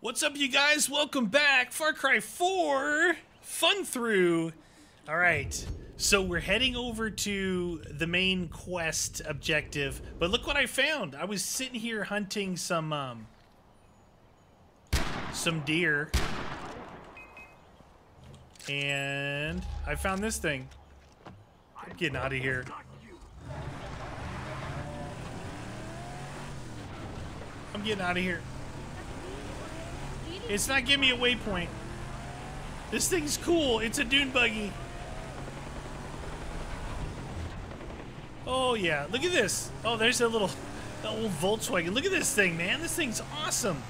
What's up, you guys? Welcome back. Far Cry 4 fun through. All right, so we're heading over to the main quest objective, but look what I found. I was sitting here hunting some deer, and I found this thing. I'm getting out of here. I'm getting out of here. It's not giving me a waypoint. This thing's cool. It's a dune buggy. Oh, yeah. Look at this. Oh, there's that old Volkswagen. Look at this thing, man. This thing's awesome.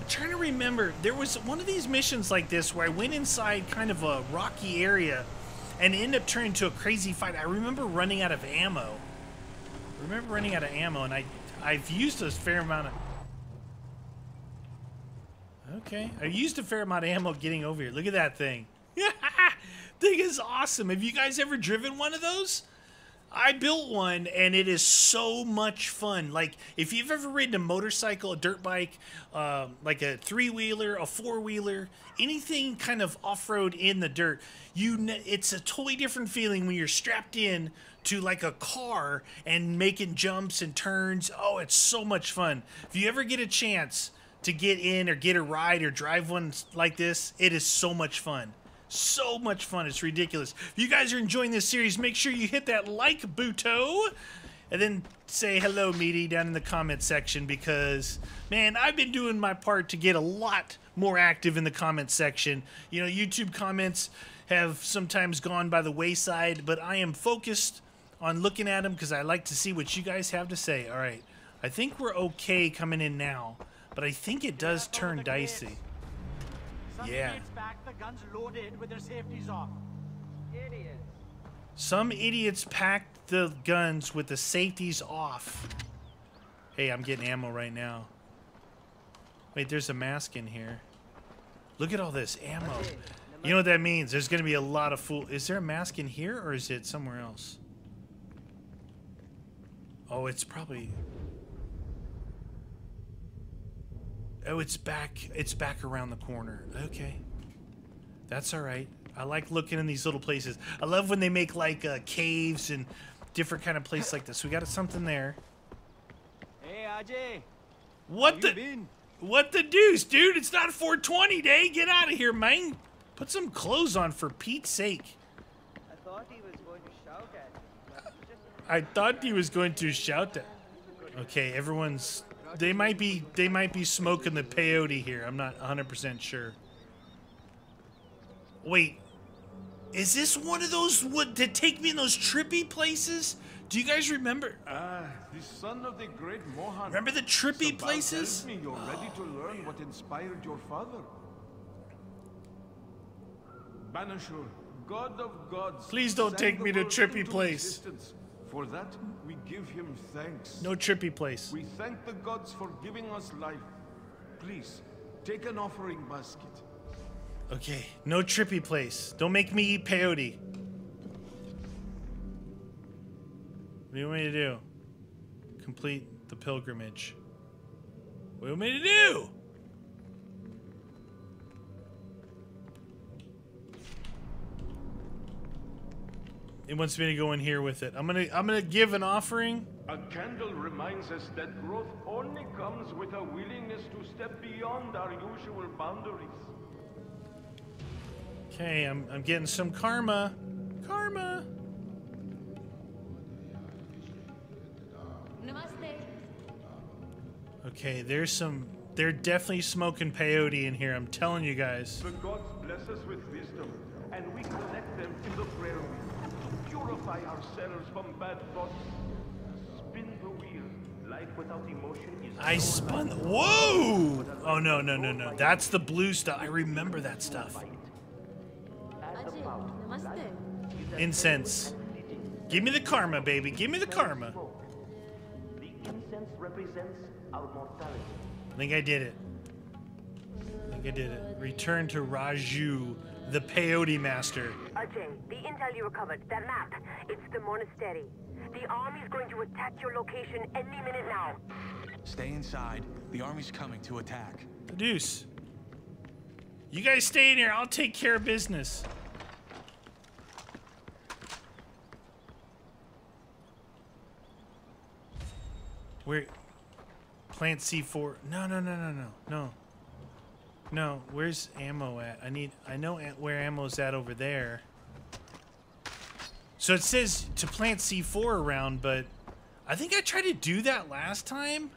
I'm trying to remember. There was one of these missions like this where I went inside kind of a rocky area and it ended up turning into a crazy fight. I remember running out of ammo. And I've used a fair amount of... Okay, I used a fair amount of ammo getting over here. Look at that thing. Thing is awesome. Have you guys ever driven one of those? I built one, and it is so much fun. Like, if you've ever ridden a motorcycle, a dirt bike, like a three-wheeler, a four-wheeler, anything kind of off-road in the dirt, it's a totally different feeling when you're strapped in to, like, a car and making jumps and turns. Oh, it's so much fun. If you ever get a chance to get in or get a ride or drive one like this, it is so much fun. So much fun, it's ridiculous. If you guys are enjoying this series, make sure you hit that like button and then say hello, meaty, down in the comment section, because man, I've been doing my part to get a lot more active in the comment section. You know, YouTube comments have sometimes gone by the wayside, but I am focused on looking at them because I like to see what you guys have to say. All right, I think we're okay coming in now, but I think it does turn dicey. Yeah. Some idiots packed the guns with the safeties off. Hey, I'm getting ammo right now. Wait, there's a mask in here. Look at all this ammo. You know what that means? There's going to be a lot of fool. Is there a mask in here or is it somewhere else? Oh, it's probably... Oh, it's back around the corner. Okay. That's all right. I like looking in these little places. I love when they make like caves and different kind of places like this. We got something there. Hey, Ajay. What the deuce, dude? It's not 420 day. Get out of here, man. Put some clothes on for Pete's sake. I thought he was going to shout at me. Okay, everyone's... They might be smoking the peyote here. I'm not 100% sure. Wait, is this one of those that take me in those trippy places? Do you guys remember? The son of the great Mohan. Remember the trippy Sabal places? Tells me you're ready to learn what inspired your father. Manishur, God of gods. Please don't take me to trippy place. Existence. For that, we give him thanks. No trippy place. We thank the gods for giving us life. Please, take an offering basket. Okay, no trippy place. Don't make me eat peyote. What do you want me to do? Complete the pilgrimage. What do you want me to do? It wants me to go in here with it. I'm gonna give an offering. A candle reminds us that growth only comes with a willingness to step beyond our usual boundaries. Okay, I'm getting some karma. Karma. Namaste. Okay, they're definitely smoking peyote in here. I'm telling you guys. The gods bless us with wisdom, and we collect them in the prayer wheel. Purify ourselves from bad thoughts. Spin the wheel. Life without emotion is... I spun... Whoa! Oh, no, no, no, no. That's the blue stuff. I remember that stuff. Incense. Give me the karma, baby. Give me the karma. The incense represents our mortality. I think I did it. Return to Raju, the peyote master. Ajay, the intel you recovered, that map, it's the monastery. The army's going to attack your location any minute now. Stay inside. The army's coming to attack. Deuce. You guys stay in here. I'll take care of business. Where? Plant C4. No. Where's ammo at? I know where ammo's at over there. So it says to plant C4 around, but I think I tried to do that last time.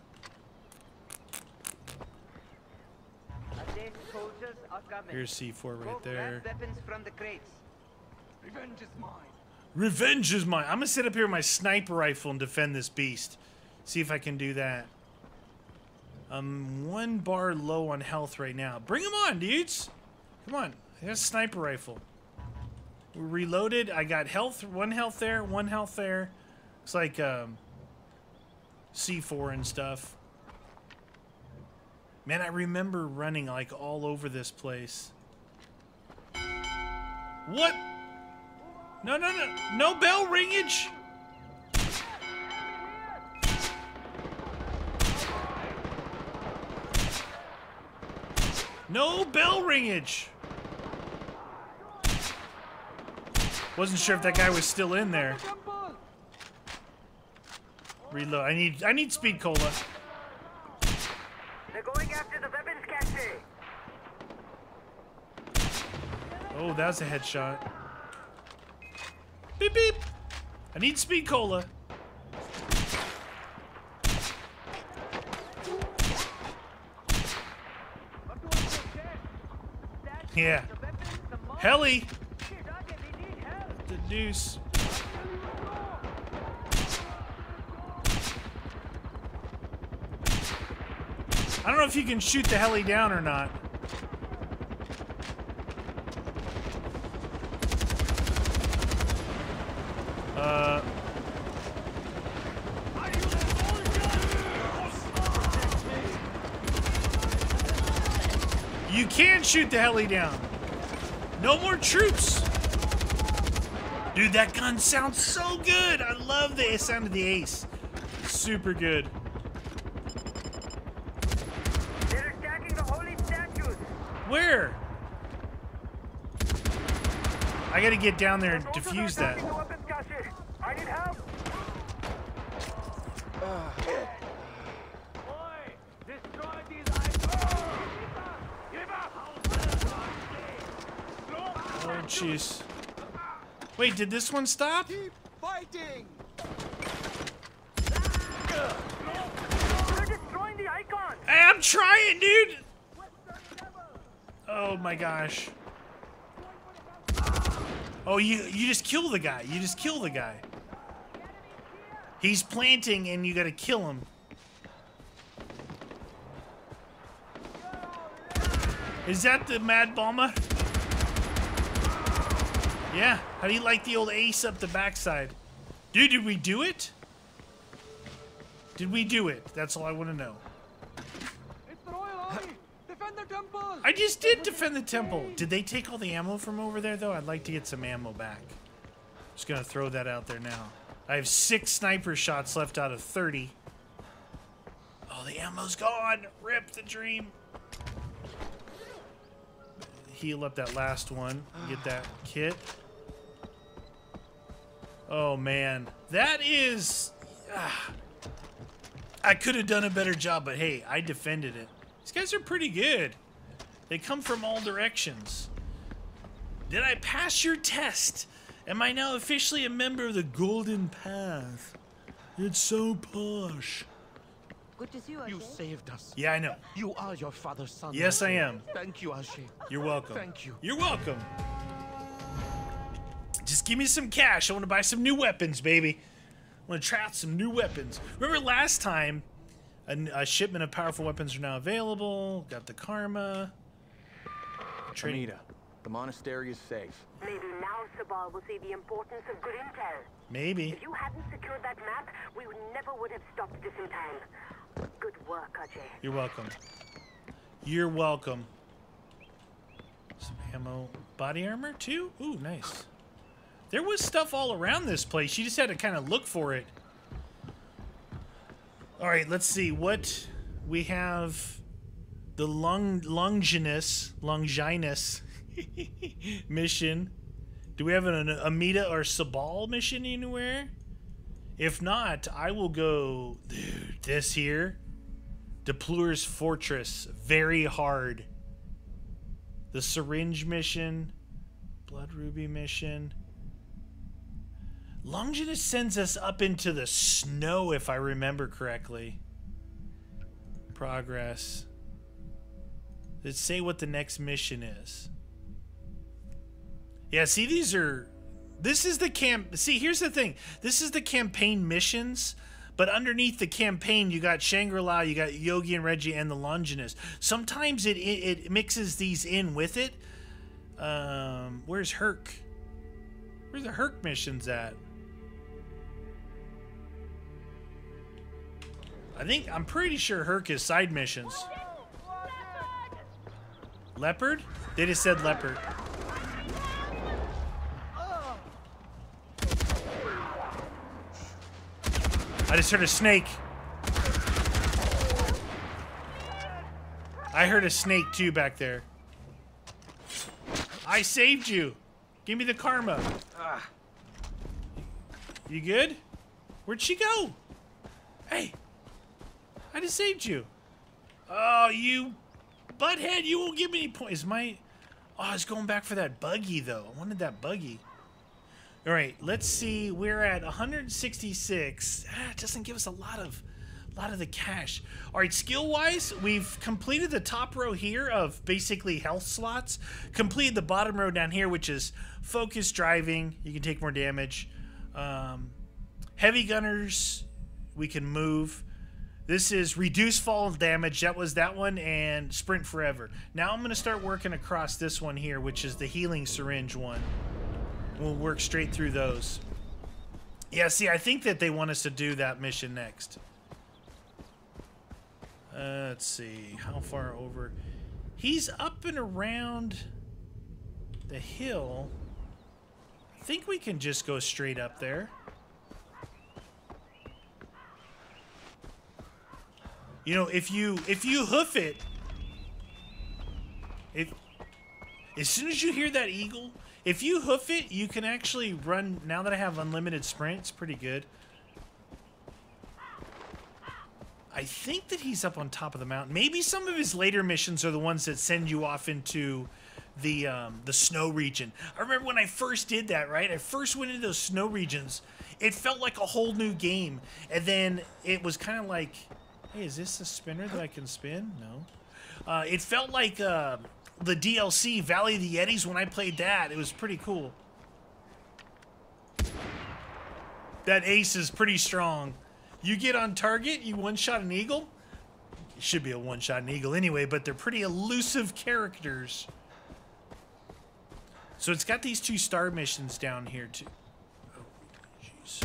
Here's C4 right there. Weapons from the crates. Revenge is mine. Revenge is mine. I'm gonna sit up here with my sniper rifle and defend this beast. See if I can do that. I'm one bar low on health right now. Bring them on, dudes. Come on. I got a sniper rifle. We're reloaded. I got health. One health there. One health there. It's like C4 and stuff. Man, I remember running like all over this place. What? No. No bell ringage. No bell ringage. Wasn't sure if that guy was still in there. Reload. I need speed cola. They're going after the weapons cache. Oh, that was a headshot. Beep beep. I need speed cola. Yeah. Heli. The deuce. I don't know if you can shoot the heli down or not. You can shoot the heli down. No more troops. Dude, that gun sounds so good. I love the sound of the ace. Super good. They're attacking the holy statues. Where? I gotta get down there and defuse that. I need help. Oh, jeez. Wait, did this one stop? Keep fighting. You're destroying the icon. Hey, I'm trying, dude. Oh my gosh. Oh, you just kill the guy. You just kill the guy. He's planting and you gotta kill him. Is that the Mad Bomber? Yeah, how do you like the old ace up the backside? Dude, did we do it? Did we do it? That's all I want to know. It's the Royal Army! Defend the temple! I just did defend the temple! Did they take all the ammo from over there, though? I'd like to get some ammo back. Just gonna throw that out there now. I have 6 sniper shots left out of 30. Oh, the ammo's gone! Rip the dream! Heal up that last one. Get that kit. Oh man, that is... I could have done a better job, but hey, I defended it. These guys are pretty good. They come from all directions. Did I pass your test? Am I now officially a member of the Golden Path? It's so posh. Good to see you, Ajay. You saved us. Yeah, I know. You are your father's son. Yes, I am. Thank you, Ajay. You're welcome. Thank you. You're welcome. Just give me some cash. I want to buy some new weapons, baby. I want to try out some new weapons. Remember last time, a shipment of powerful weapons are now available. Got the karma. Amita, the monastery is safe. Maybe now Sabal will see the importance of good intel. Maybe. If you hadn't secured that map, we never would have stopped this in time. Good work, Ajay. You're welcome. You're welcome. Some ammo. Body armor, too? Ooh, nice. There was stuff all around this place. You just had to kind of look for it. All right, let's see what we have. The Longinus mission. Do we have an Amita or Sabal mission anywhere? If not, I will go, dude, this here. Depleur's Fortress, very hard. The syringe mission, blood ruby mission. Longinus sends us up into the snow, if I remember correctly. Progress. Let's say what the next mission is. Yeah, see, these are... This is the camp... See, here's the thing. This is the campaign missions, but underneath the campaign, you got Shangri-La, you got Yogi and Reggie, and the Longinus. Sometimes it mixes these in with it. Where's Herc? Where's the Herc missions at? I'm pretty sure Herc is side missions. Leopard? They just said leopard. I just heard a snake. I heard a snake too back there. I saved you. Give me the karma. You good? Where'd she go? Hey, I just saved you. Oh, you butthead, you won't give me any points. Oh, I was going back for that buggy though. I wanted that buggy. All right, let's see. We're at 166. It doesn't give us a lot of the cash. All right, skill-wise, we've completed the top row here of basically health slots. Completed the bottom row down here, which is focus driving. You can take more damage. Heavy gunners, we can move. This is reduce fall damage. That was that one, and sprint forever. Now I'm going to start working across this one here, which is the healing syringe one. We'll work straight through those. Yeah, see, I think that they want us to do that mission next. Let's see. How far over? He's up and around the hill. I think we can just go straight up there. You know, if you hoof it... As soon as you hear that eagle... If you hoof it, you can actually run. Now that I have unlimited sprint, it's pretty good. I think that he's up on top of the mountain. Maybe some of his later missions are the ones that send you off into the snow region. I remember when I first did that, right? I first went into those snow regions. It felt like a whole new game. And then it was kind of like, hey, is this a spinner that I can spin? No. It felt like... the DLC, Valley of the Yetis, when I played that, it was pretty cool. That ace is pretty strong. You get on target, you one-shot an eagle. It should be a one-shot an eagle anyway, but they're pretty elusive characters. So it's got these two star missions down here, too. Oh, jeez.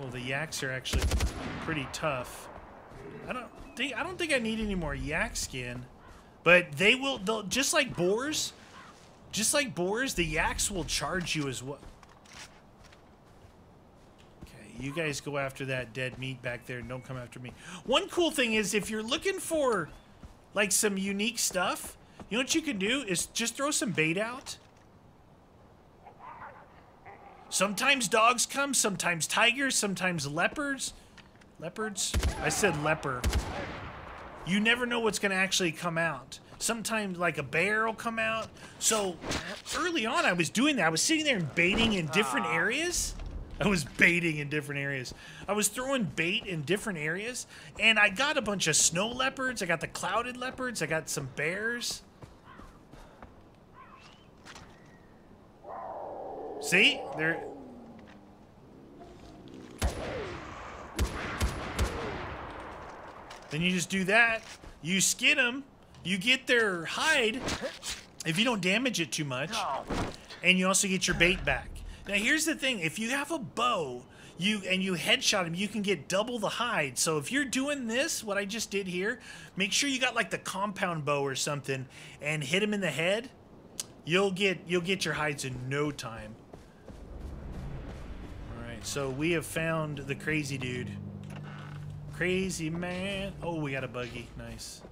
Well, the yaks are actually pretty tough. I don't think I need any more yak skin, but they'll just like boars, the yaks will charge you as well. Okay, you guys go after that dead meat back there and don't come after me. One cool thing is if you're looking for like some unique stuff, you know what you can do is just throw some bait out. Sometimes dogs come, sometimes tigers, sometimes leopards. Leopards? I said leper. You never know what's going to actually come out. Sometimes, like, a bear will come out. So, early on, I was doing that. I was sitting there and baiting in different areas. I was throwing bait in different areas. And I got a bunch of snow leopards. I got the clouded leopards. I got some bears. See? They're... Then you just do that. You skin them. You get their hide if you don't damage it too much. And you also get your bait back. Now, here's the thing. If you have a bow and you headshot him, you can get double the hide. So if you're doing this, what I just did here, make sure you got like the compound bow or something and hit him in the head. You'll get your hides in no time. All right, So we have found the crazy dude. Crazy man. Oh, we got a buggy. Nice.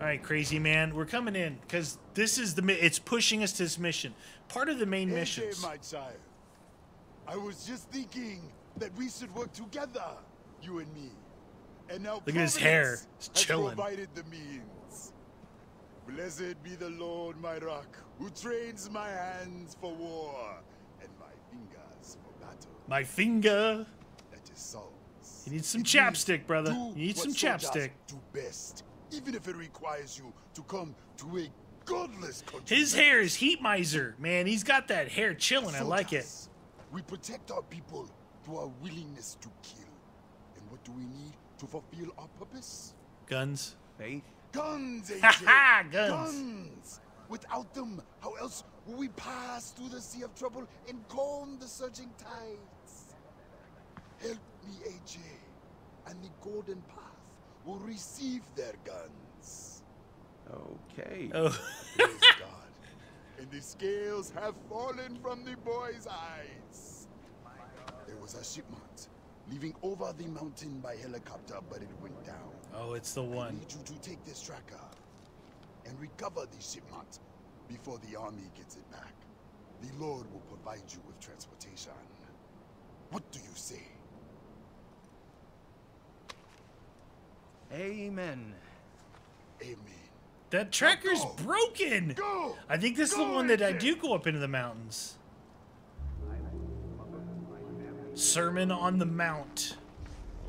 All right, crazy man. We're coming in because this is the... It's pushing us to this mission. Part of the main missions. My child. I was just thinking that we should work together, you and me. And now look at his hair. It's chilling. Provided the means. Blessed be the Lord, my rock, who trains my hands for war and my fingers for battle. My finger. That is so. You need some chapstick, brother. You need some chapstick. Do best, even if it requires you to come to a godless country. His hair is heat miser, man. He's got that hair chilling. I like it. We protect our people through our willingness to kill. And what do we need to fulfill our purpose? Guns. Faith. Guns, Ajay. Guns. Without them, how else will we pass through the sea of trouble and calm the surging tides? Help me, Ajay, and the Golden Path will receive their guns. Okay. Oh. Praise God. And the scales have fallen from the boy's eyes. There was a shipment leaving over the mountain by helicopter, but it went down. Oh, it's the one. I need you to take this tracker and recover the shipment before the army gets it back. The Lord will provide you with transportation. What do you say? Amen. Amen. That tracker's broken! Go. I think this is the one that I do go up into the mountains. Sermon on the Mount.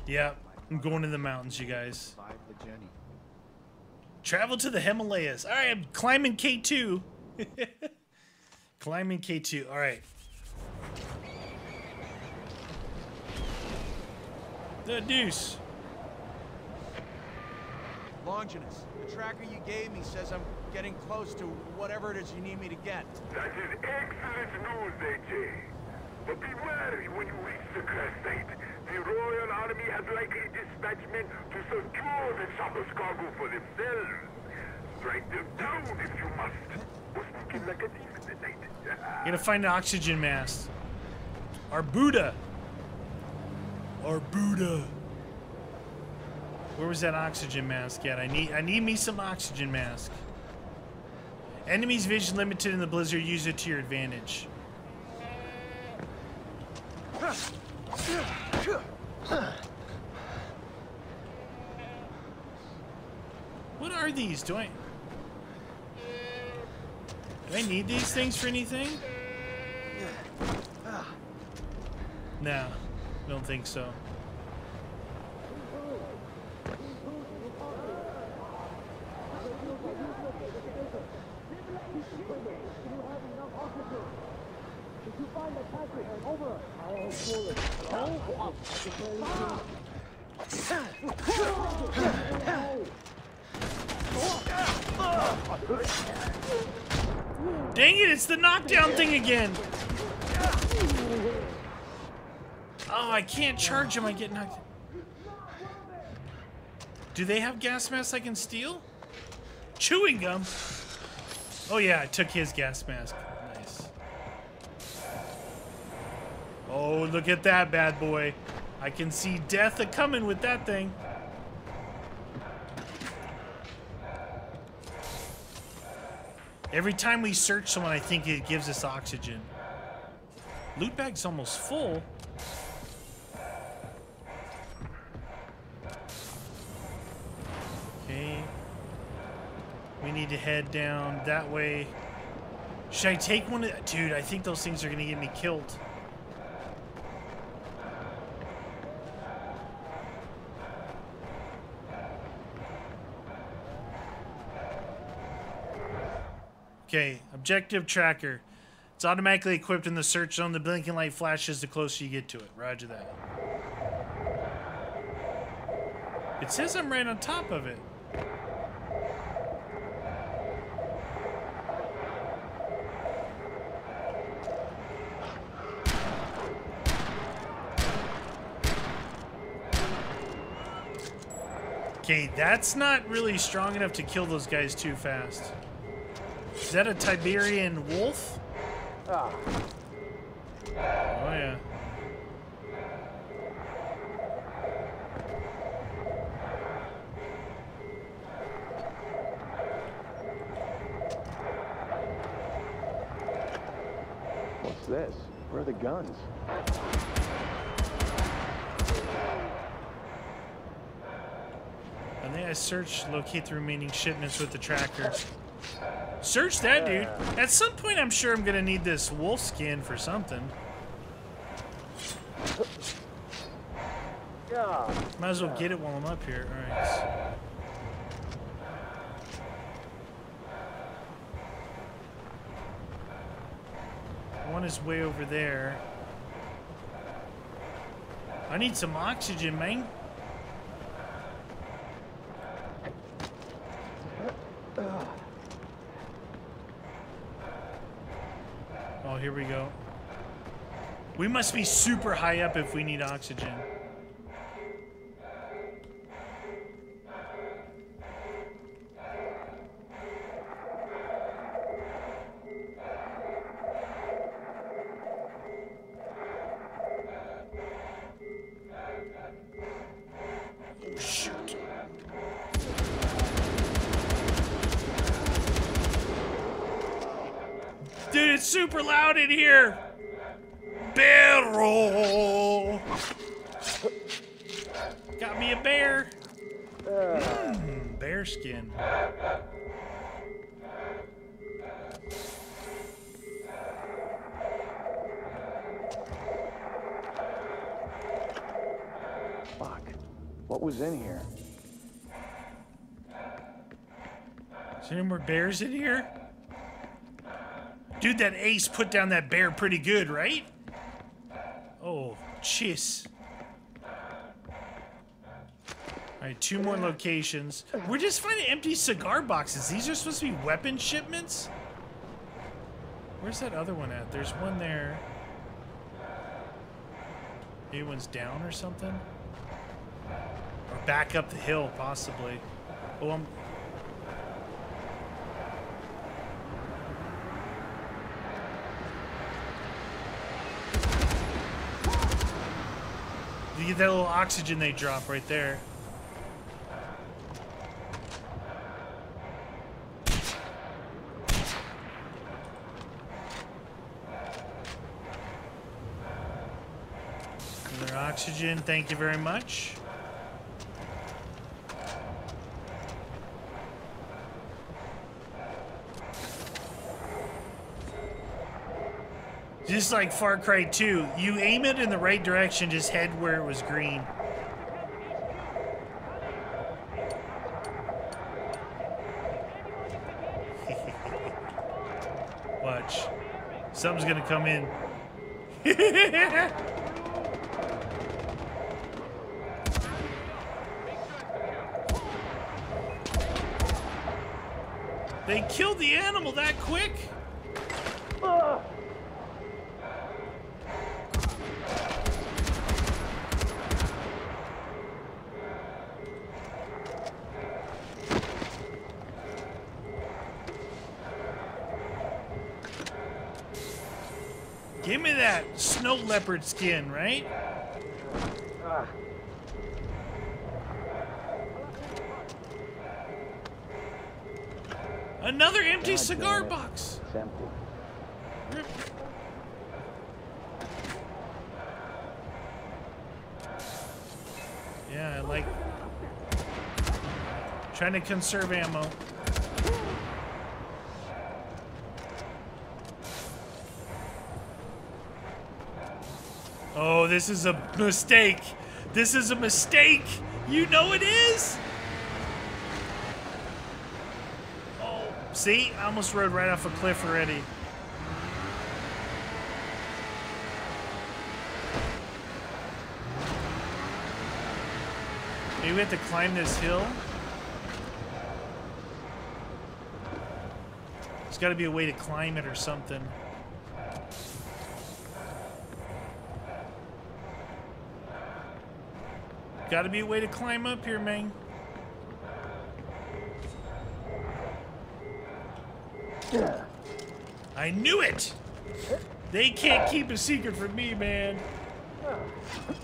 Yeah, I'm going to the mountains, you guys. Travel to the Himalayas. Alright, I'm climbing K2. Climbing K2, alright. The deuce. Longinus, the tracker you gave me says I'm getting close to whatever it is you need me to get. That is excellent news, Ajay. But be wary when you reach the crest state. The Royal Army has likely dispatched men to secure the Chabas cargo for themselves. Strike them down if you must. Or sneak in like a thief in the night. You're gonna find an oxygen mask. Our Buddha. Our Buddha. Where was that oxygen mask at? I need me some oxygen mask. Enemy's vision limited in the blizzard. Use it to your advantage. What are these? Do I need these things for anything? No, don't think so. Dang it, it's the knockdown thing again. Oh, I can't charge him, I get knocked. Do they have gas masks I can steal? Chewing gum. Oh yeah, I took his gas mask. Nice. Oh, look at that bad boy. I can see death a-coming with that thing. Every time we search someone, I think it gives us oxygen. Loot bag's almost full. Okay. We need to head down that way. Should I take one of... Dude, I think those things are gonna get me killed. Okay, objective tracker. It's automatically equipped in the search zone. The blinking light flashes the closer you get to it. Roger that. It says I'm right on top of it. Okay, that's not really strong enough to kill those guys too fast. Is that a Tiberian wolf? Oh, yeah. What's this? Where are the guns? I think I searched, locate the remaining shipments with the tracker. Search that, dude. At some point, I'm sure I'm gonna need this wolf skin for something. Might as well get it while I'm up here. All right. One is way over there. I need some oxygen, man. Here we go. We must be super high up if we need oxygen. Super loud in here. Barrel. Got me a bear. Bear skin. Fuck. What was in here? Is there any more bears in here? Dude, that ace put down that bear pretty good, right? Oh, jeez. All right, two more locations. We're just finding empty cigar boxes. These are supposed to be weapon shipments? Where's that other one at? There's one there. Maybe one's down or something? Or back up the hill, possibly. Oh, I'm... You get that little oxygen they drop right there. Another oxygen, thank you very much. Just like Far Cry 2, you aim it in the right direction, just head where it was green. Watch. Something's gonna come in. They killed the animal that quick? Give me that snow leopard skin, right? Another empty cigar box. It's empty. Rip. Yeah, I like trying to conserve ammo. Oh, this is a mistake. This is a mistake. You know it is. Oh, see? I almost rode right off a cliff already. Maybe we have to climb this hill. There's got to be a way to climb it or something. Gotta be a way to climb up here, man. I knew it! They can't keep a secret from me, man.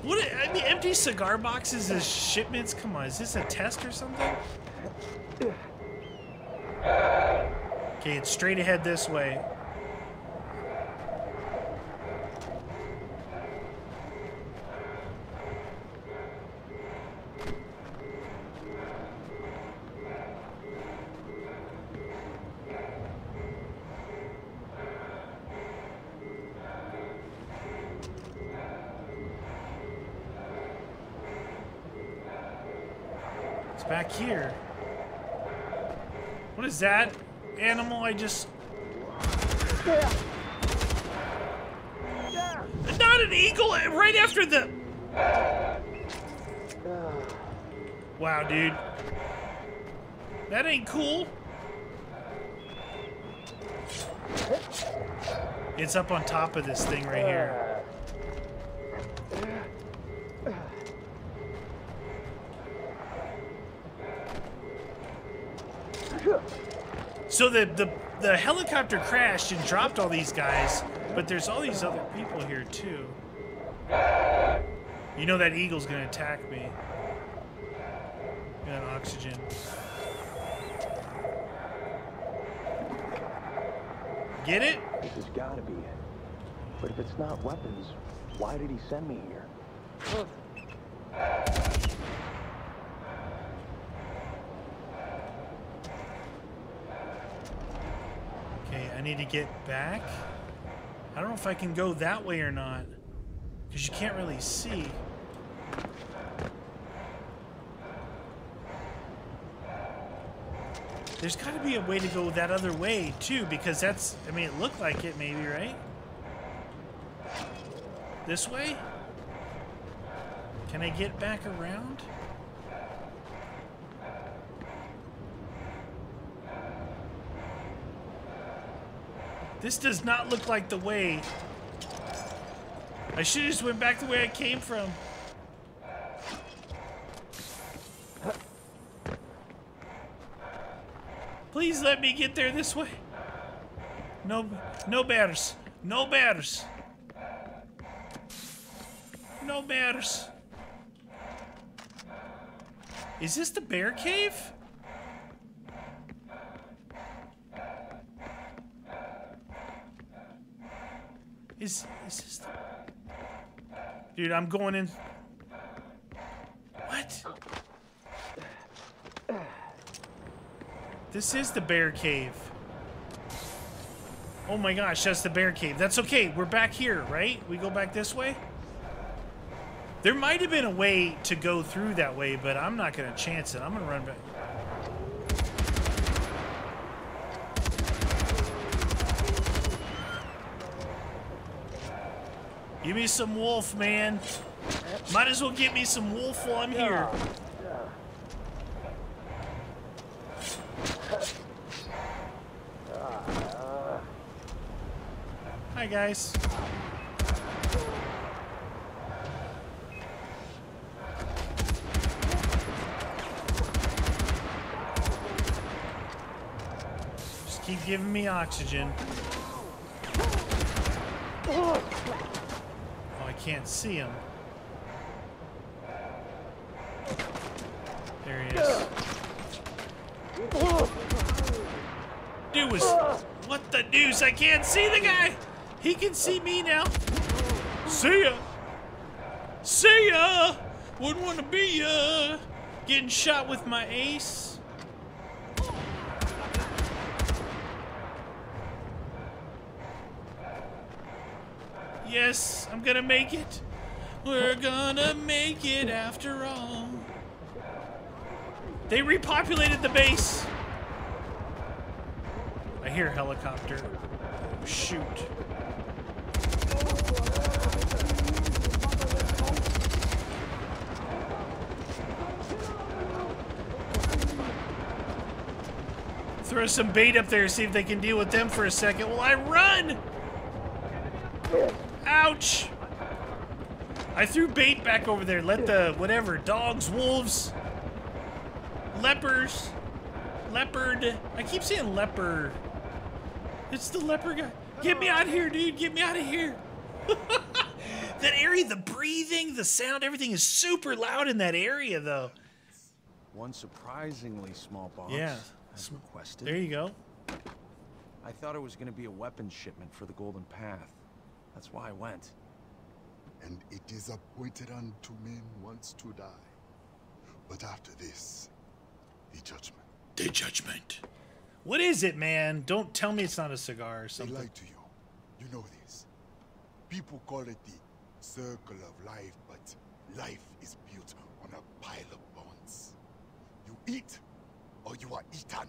What? I mean, empty cigar boxes as shipments? Come on, is this a test or something? Okay, it's straight ahead this way. Back here. What is that animal I just... Yeah. Yeah. Not an eagle right after the... Wow, dude. That ain't cool. It's up on top of this thing right here. So the helicopter crashed and dropped all these guys, but there's all these other people here too. You know that eagle's gonna attack me. Got oxygen. Get it? This has gotta be it. But if it's not weapons, why did he send me here? Need to get back. I don't know if I can go that way or not, because you can't really see. There's got to be a way to go that other way too, because that's, I mean, it looked like it maybe, right? This way? Can I get back around? This does not look like the way. I should have just went back the way I came from. Please let me get there this way. No bears. No bears. No bears. Is this the bear cave? Is this the... Dude, I'm going in. What? This is the bear cave. Oh my gosh, that's the bear cave. That's okay. We're back here, right? We go back this way? There might have been a way to go through that way, but I'm not going to chance it. I'm going to run back. Give me some wolf, man. Might as well get me some wolf while I'm here. Hi, guys. Just keep giving me oxygen. Can't see him. There he is. Dude was... What the deuce? I can't see the guy! He can see me now. See ya! See ya! Wouldn't want to be ya! Getting shot with my ace. Yes, I'm gonna make it. We're gonna make it after all. They repopulated the base. I hear a helicopter. Oh, shoot. Throw some bait up there, see if they can deal with them for a second while I run. Ouch! I threw bait back over there. Let the whatever dogs, wolves, leopard. I keep saying leopard. It's the leopard guy. Get me out of here, dude. Get me out of here. That area, the breathing, the sound, everything is super loud in that area, though. One surprisingly small box. Yeah. Requested. There you go. I thought it was going to be a weapons shipment for the Golden Path. That's why I went. And it is appointed unto men once to die. But after this, the judgment. The judgment. What is it, man? Don't tell me it's not a cigar or something. They lied to you. You know this. People call it the circle of life, but life is built on a pile of bones. You eat, or you are eaten.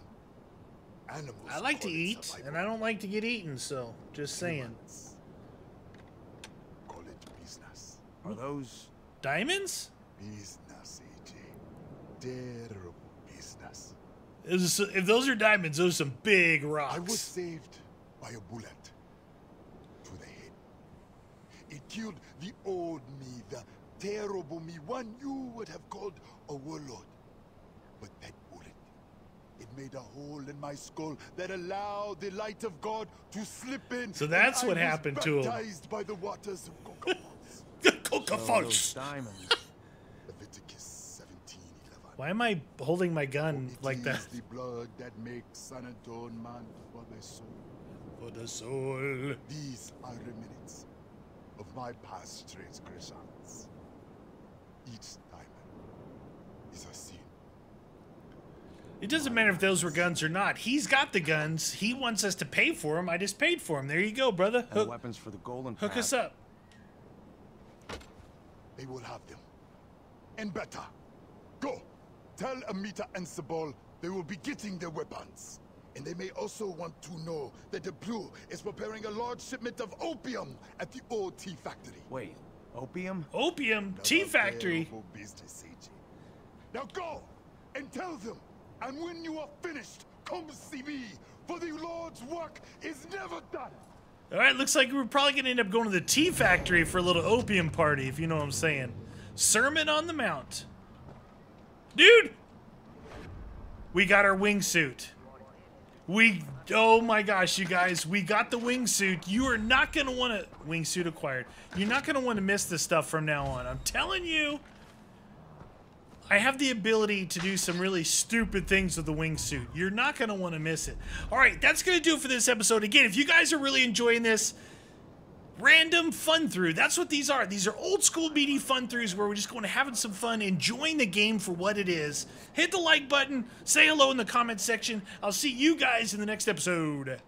Animals. I like to eat, survival, and I don't like to get eaten, so just saying. Humans call it business. Are those diamonds? Business, AJ. Terrible business. If those are diamonds, those are some big rocks. I was saved by a bullet to the head. It killed the old me, the terrible me, one you would have called a warlord. But that bullet, it made a hole in my skull that allowed the light of God to slip in. So that's what happened to him. Baptized by the waters of Coca Falls. Coca Falls. Diamonds. Why am I holding my gun like that? The blood that makes an atonement for the soul. For the soul. These are remnants of my past transgressions. Each diamond is a sin. It doesn't matter if those were guns or not. He's got the guns. He wants us to pay for them. I just paid for them. There you go, brother. Hook, and weapons for the Golden Path. Hook us up. They will have them, and better. Go! Tell Amita and Sabal they will be getting their weapons. And they may also want to know that the Blue is preparing a large shipment of opium at the old tea factory. Wait, opium? Opium? Tea factory? Business, AJ. Now go! And tell them, and when you are finished, come see me, for the Lord's work is never done! Alright, looks like we're probably going to end up going to the tea factory for a little opium party, if you know what I'm saying. Sermon on the Mount. Dude, we got our wingsuit. Oh my gosh, you guys, we got the wingsuit. You are not gonna want to wingsuit acquired. You're not gonna want to miss this stuff from now on. I'm telling you, I have the ability to do some really stupid things with the wingsuit. You're not gonna want to miss it. All right, that's gonna do it for this episode. Again, if you guys are really enjoying this. Random fun through. That's what these are. These are old school BD fun throughs where we're just going to having some fun, enjoying the game for what it is. Hit the like button, say hello in the comment section. I'll see you guys in the next episode.